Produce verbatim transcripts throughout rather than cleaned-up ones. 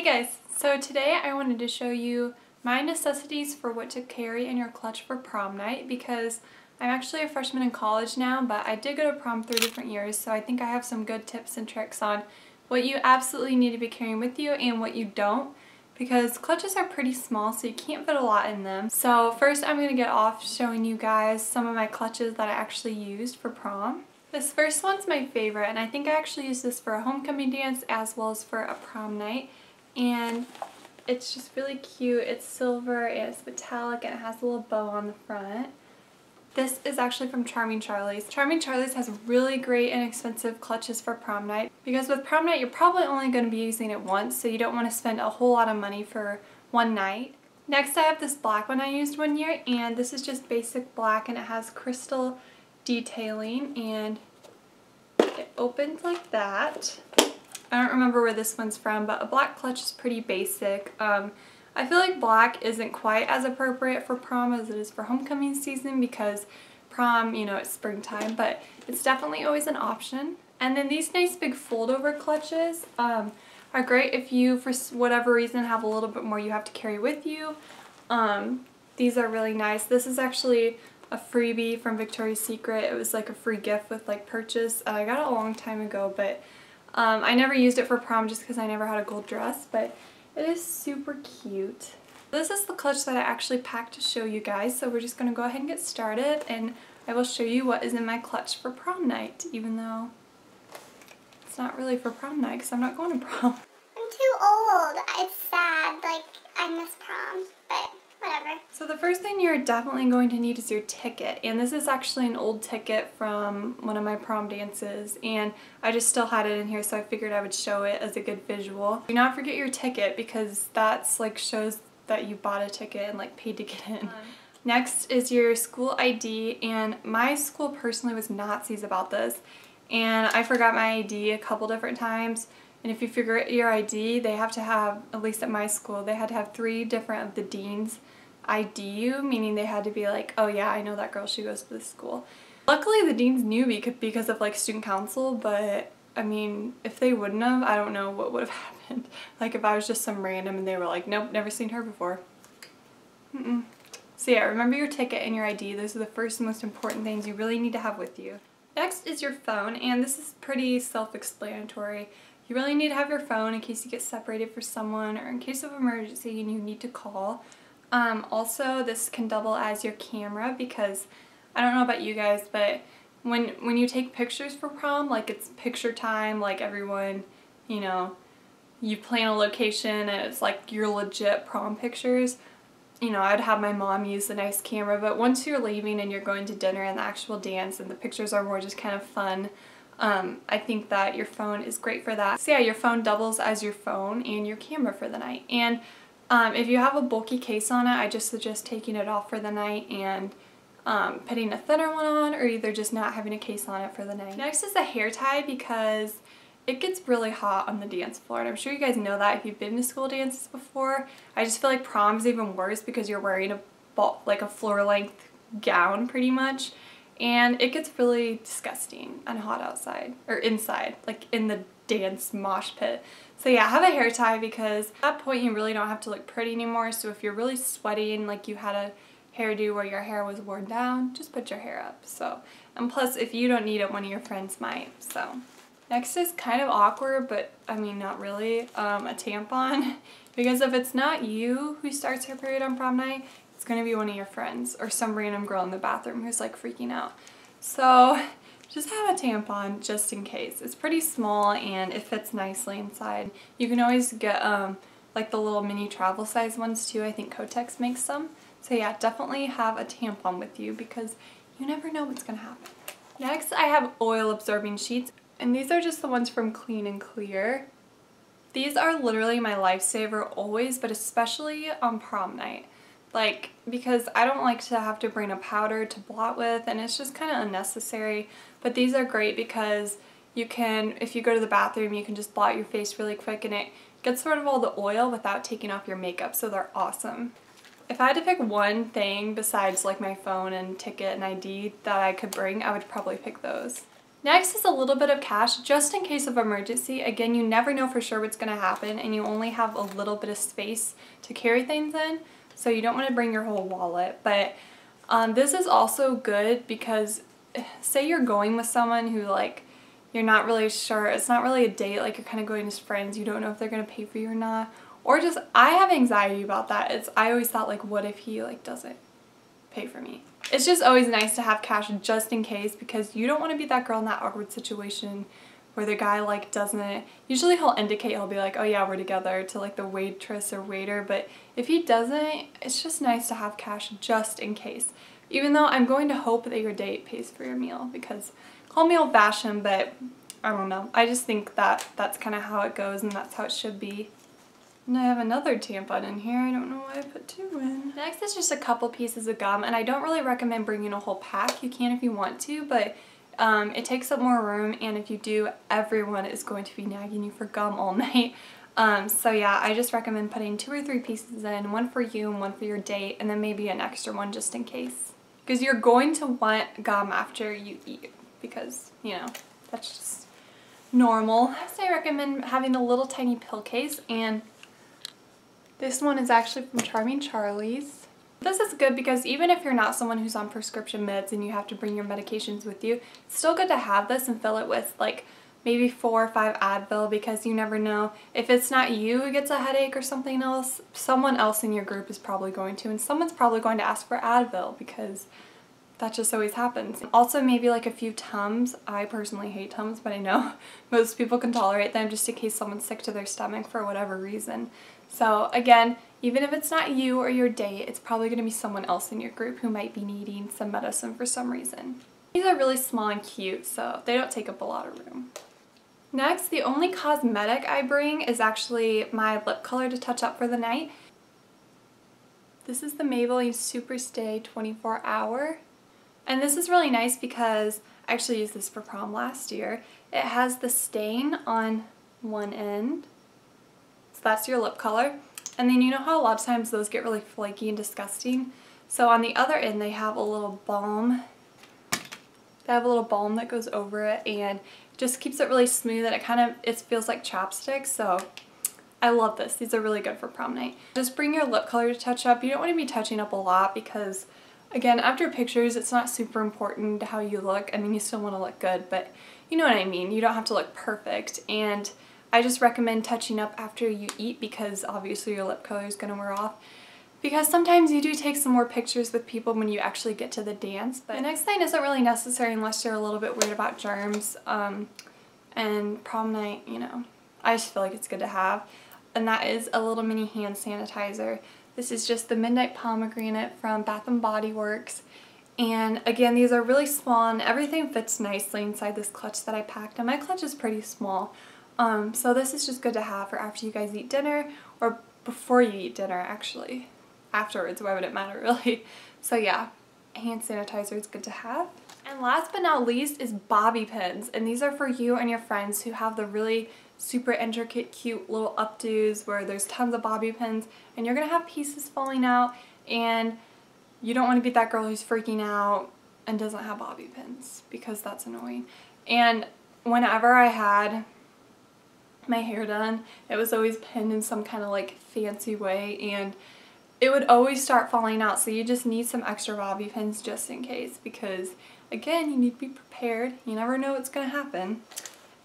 Hey guys, so today I wanted to show you my necessities for what to carry in your clutch for prom night, because I'm actually a freshman in college now, but I did go to prom three different years, so I think I have some good tips and tricks on what you absolutely need to be carrying with you and what you don't, because clutches are pretty small so you can't fit a lot in them. So first I'm going to get off showing you guys some of my clutches that I actually used for prom. This first one's my favorite, and I think I actually used this for a homecoming dance as well as for a prom night. And it's just really cute. It's silver, it's metallic, and it has a little bow on the front. This is actually from Charming Charlie's. Charming Charlie's has really great and inexpensive clutches for prom night, because with prom night you're probably only going to be using it once, so you don't want to spend a whole lot of money for one night. Next I have this black one I used one year, and this is just basic black, and it has crystal detailing, and it opens like that. I don't remember where this one's from, but a black clutch is pretty basic. Um, I feel like black isn't quite as appropriate for prom as it is for homecoming season, because prom, you know, it's springtime, but it's definitely always an option. And then these nice big fold-over clutches um, are great if you, for whatever reason, have a little bit more you have to carry with you. Um, these are really nice. This is actually a freebie from Victoria's Secret. It was like a free gift with like purchase. Uh, I got it a long time ago, but Um, I never used it for prom just because I never had a gold dress, but it is super cute. This is the clutch that I actually packed to show you guys, so we're just going to go ahead and get started, and I will show you what is in my clutch for prom night, even though it's not really for prom night because I'm not going to prom. I'm too old. It's sad. Like, I miss prom, but whatever. So the first thing you're definitely going to need is your ticket, and this is actually an old ticket from one of my prom dances, and I just still had it in here, so I figured I would show it as a good visual. Do not forget your ticket, because that's like shows that you bought a ticket and like paid to get in. Um. Next is your school I D, and my school personally was Nazis about this, and I forgot my I D a couple different times. And if you figure out your I D, they have to have, at least at my school, they had to have three different of the deans I D you, meaning they had to be like, oh yeah, I know that girl, she goes to this school. Luckily the deans knew me because of like student council, but I mean, if they wouldn't have, I don't know what would have happened. Like if I was just some random and they were like, nope, never seen her before. Mm-mm. So yeah, remember your ticket and your I D. Those are the first and most important things you really need to have with you. Next is your phone, and this is pretty self-explanatory. You really need to have your phone in case you get separated from someone or in case of emergency and you need to call. Um, also, this can double as your camera, because I don't know about you guys, but when when you take pictures for prom, like it's picture time, like everyone, you know, you plan a location and it's like your legit prom pictures. You know, I'd have my mom use the nice camera, but once you're leaving and you're going to dinner and the actual dance and the pictures are more just kind of fun, Um, I think that your phone is great for that. So yeah, your phone doubles as your phone and your camera for the night. And um, if you have a bulky case on it, I just suggest taking it off for the night and um, putting a thinner one on, or either just not having a case on it for the night. Next is a hair tie, because it gets really hot on the dance floor, and I'm sure you guys know that if you've been to school dances before. I just feel like prom is even worse because you're wearing a ball, like a floor length gown pretty much. And it gets really disgusting and hot outside, or inside, like in the dance mosh pit. So yeah, have a hair tie, because at that point you really don't have to look pretty anymore. So if you're really sweating, like you had a hairdo where your hair was worn down, just put your hair up. So, and plus if you don't need it, one of your friends might. So next is kind of awkward, but I mean not really, um, a tampon. Because if it's not you who starts her period on prom night, it's going to be one of your friends or some random girl in the bathroom who's like freaking out. So just have a tampon just in case. It's pretty small and it fits nicely inside. You can always get um, like the little mini travel size ones too. I think Kotex makes some. So yeah, definitely have a tampon with you, because you never know what's going to happen. Next I have oil absorbing sheets, and these are just the ones from Clean and Clear. These are literally my lifesaver always, but especially on prom night. Like, because I don't like to have to bring a powder to blot with, and it's just kind of unnecessary, but these are great because you can, if you go to the bathroom, you can just blot your face really quick and it gets rid of all the oil without taking off your makeup, so they're awesome. If I had to pick one thing besides like my phone and ticket and I D that I could bring, I would probably pick those. Next is a little bit of cash just in case of emergency. Again, you never know for sure what's going to happen and you only have a little bit of space to carry things in, so you don't want to bring your whole wallet. But um, this is also good because say you're going with someone who, like, you're not really sure, it's not really a date, like you're kind of going as friends, you don't know if they're going to pay for you or not. Or just, I have anxiety about that. It's I always thought, like, what if he, like, doesn't pay for me? It's just always nice to have cash just in case, because you don't want to be that girl in that awkward situation where the guy, like, doesn't. Usually he'll indicate, he'll be like, oh yeah, we're together, to, like, the waitress or waiter. But if he doesn't, it's just nice to have cash just in case. Even though I'm going to hope that your date pays for your meal, because call me old-fashioned, but I don't know. I just think that that's kind of how it goes and that's how it should be. And I have another tampon in here. I don't know why I put two in. Next is just a couple pieces of gum, and I don't really recommend bringing a whole pack. You can if you want to, but um, it takes up more room, and if you do, everyone is going to be nagging you for gum all night. Um, so yeah, I just recommend putting two or three pieces in, one for you and one for your date, and then maybe an extra one just in case. Because you're going to want gum after you eat, because, you know, that's just normal. Next, I recommend having a little tiny pill case, and this one is actually from Charming Charlie's. This is good because even if you're not someone who's on prescription meds and you have to bring your medications with you, it's still good to have this and fill it with, like, maybe four or five Advil, because you never know. If it's not you who gets a headache or something else, someone else in your group is probably going to, and someone's probably going to ask for Advil because that just always happens. Also, maybe like a few Tums. I personally hate Tums, but I know most people can tolerate them just in case someone's sick to their stomach for whatever reason. So again, even if it's not you or your date, it's probably going to be someone else in your group who might be needing some medicine for some reason. These are really small and cute, so they don't take up a lot of room. Next, the only cosmetic I bring is actually my lip color to touch up for the night. This is the Maybelline Super Stay twenty-four hour. And this is really nice because I actually used this for prom last year. It has the stain on one end, so that's your lip color. And then you know how a lot of times those get really flaky and disgusting? So on the other end they have a little balm. They have a little balm that goes over it and just keeps it really smooth, and it kind of, it feels like chapstick, so I love this. These are really good for prom night. Just bring your lip color to touch up. You don't want to be touching up a lot because, again, after pictures, it's not super important how you look. I mean, you still want to look good, but you know what I mean. You don't have to look perfect, and I just recommend touching up after you eat because obviously your lip color is going to wear off. Because sometimes you do take some more pictures with people when you actually get to the dance. But the next thing isn't really necessary unless you're a little bit weird about germs. Um, and prom night, you know, I just feel like it's good to have. And that is a little mini hand sanitizer. This is just the Midnight Pomegranate from Bath and Body Works. And again, these are really small and everything fits nicely inside this clutch that I packed. And my clutch is pretty small. Um, so this is just good to have for after you guys eat dinner, or before you eat dinner, actually. Afterwards, why would it matter, really? So yeah, hand sanitizer is good to have. And last but not least is bobby pins. And these are for you and your friends who have the really super intricate, cute little updos where there's tons of bobby pins and you're gonna have pieces falling out, and you don't want to be that girl who's freaking out and doesn't have bobby pins because that's annoying. And whenever I had my hair done, it was always pinned in some kind of, like, fancy way, and it would always start falling out, so you just need some extra bobby pins just in case, because again, you need to be prepared. You never know what's gonna happen.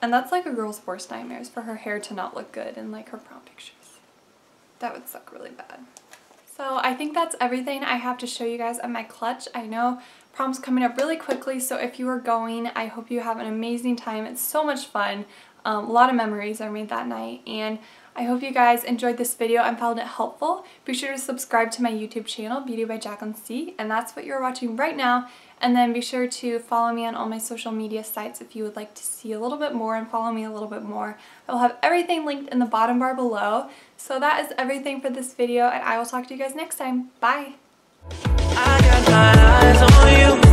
And that's like a girl's worst nightmares, for her hair to not look good in, like, her prom pictures. That would suck really bad. So I think that's everything I have to show you guys on my clutch. I know prom's coming up really quickly, so if you are going, I hope you have an amazing time. It's so much fun. Um, a lot of memories are made that night, and I hope you guys enjoyed this video and found it helpful. Be sure to subscribe to my YouTube channel, Beauty by Jacqueline C, and that's what you're watching right now. And then be sure to follow me on all my social media sites if you would like to see a little bit more and follow me a little bit more. I will have everything linked in the bottom bar below. So that is everything for this video, and I will talk to you guys next time. Bye! I got my eyes on you.